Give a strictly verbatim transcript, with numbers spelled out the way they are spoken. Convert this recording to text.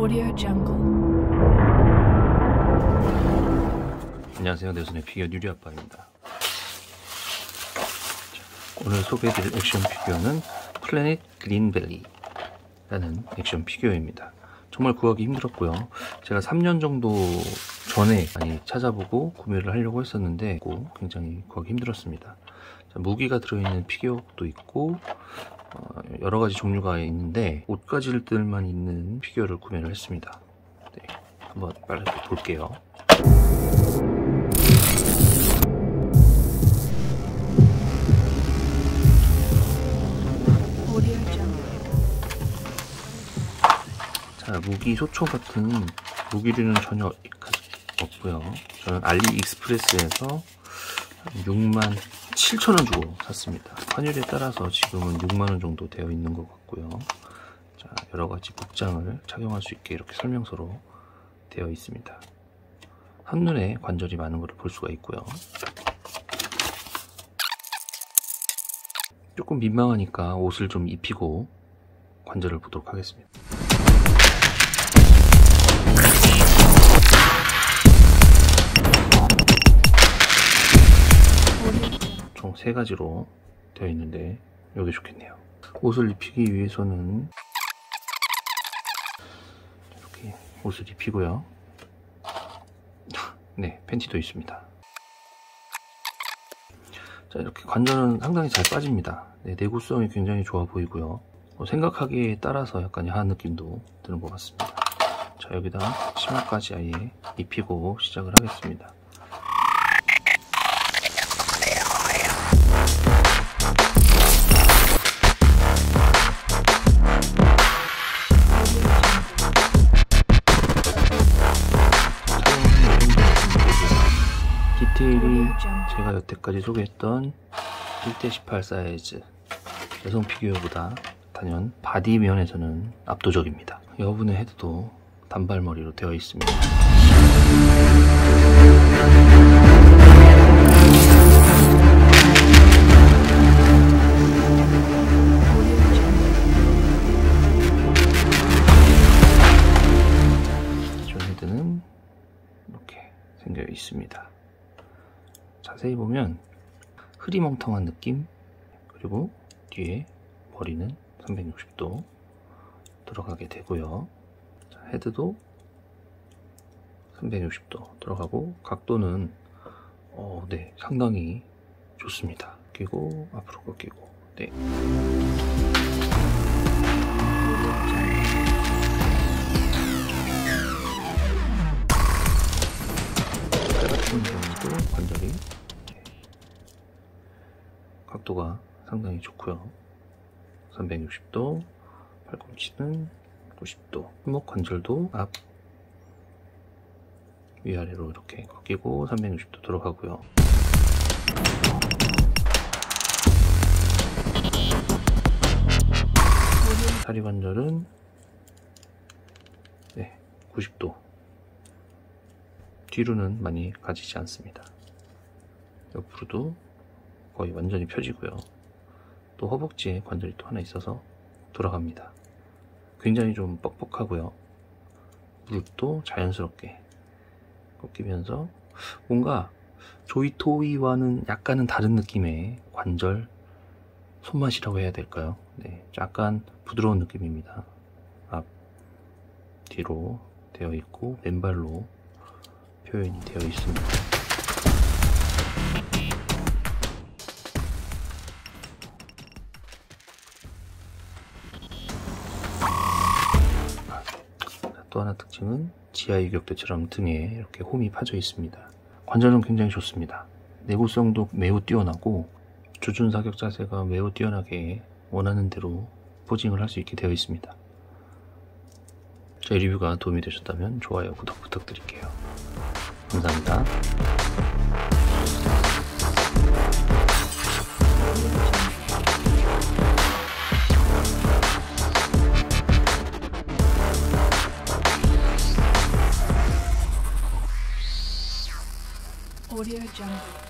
Audio Jungle. 안녕하세요, 내 손의 피규어 유리 아빠입니다. 오늘 소개해드릴 액션 피규어는 플래닛 그린밸리라는 액션 피규어입니다. 정말 구하기 힘들었고요. 제가 삼 년 정도 전에 많이 찾아보고 구매를 하려고 했었는데 굉장히 구하기 힘들었습니다. 자, 무기가 들어있는 피규어도 있고 어, 여러가지 종류가 있는데 옷가지들만 있는 피규어를 구매를 했습니다. 네, 한번 빨리 볼게요. 자, 무기 소초 같은 무기류는 전혀 없고요. 저는 알리 익스프레스에서 육만 칠천 원 주고 샀습니다. 환율에 따라서 지금은 육만 원 정도 되어 있는 것 같고요. 자, 여러가지 복장을 착용할 수 있게 이렇게 설명서로 되어 있습니다. 한눈에 관절이 많은 것을 볼 수가 있고요. 조금 민망하니까 옷을 좀 입히고 관절을 보도록 하겠습니다. 총 세 가지로 되어 있는데 이게 좋겠네요. 옷을 입히기 위해서는 이렇게 옷을 입히고요. 네, 팬티도 있습니다. 자, 이렇게 관절은 상당히 잘 빠집니다. 네, 내구성이 굉장히 좋아 보이고요. 뭐 생각하기에 따라서 약간 야한 느낌도 드는 것 같습니다. 자, 여기다 치마까지 아예 입히고 시작을 하겠습니다. 디테일이 제가 여태까지 소개했던 일 대 십팔 사이즈 여성 피규어보다 단연 바디 면에서는 압도적입니다. 여분의 헤드도 단발머리로 되어 있습니다. 기존 헤드는 이렇게 생겨 있습니다. 자세히 보면 흐리멍텅한 느낌, 그리고 뒤에 머리는 삼백육십 도 들어가게 되고요. 자, 헤드도 삼백육십 도 들어가고 각도는 어, 네, 상당히 좋습니다. 끼고 앞으로 꺾이고. 네. 관절이 각도가 상당히 좋고요. 삼백육십 도, 팔꿈치는 구십 도, 손목 관절도 앞 위아래로 이렇게 꺾이고 삼백육십 도 들어가고요. 다리 관절은 네, 구십 도. 뒤로는 많이 가지지 않습니다. 옆으로도 거의 완전히 펴지고요. 또 허벅지에 관절이 또 하나 있어서 돌아갑니다. 굉장히 좀 뻑뻑하고요. 무릎도 자연스럽게 꺾이면서 뭔가 조이토이와는 약간은 다른 느낌의 관절 손맛이라고 해야 될까요? 네, 약간 부드러운 느낌입니다. 앞, 뒤로 되어 있고 맨발로 표현이 되어 있습니다. 또 하나 특징은 지하유격대처럼 등에 이렇게 홈이 파져 있습니다. 관절은 굉장히 좋습니다. 내구성도 매우 뛰어나고 조준 사격 자세가 매우 뛰어나게 원하는 대로 포징을 할 수 있게 되어 있습니다. 제 리뷰가 도움이 되셨다면 좋아요, 구독 부탁드릴게요. 감사합니다. Audio Jungle.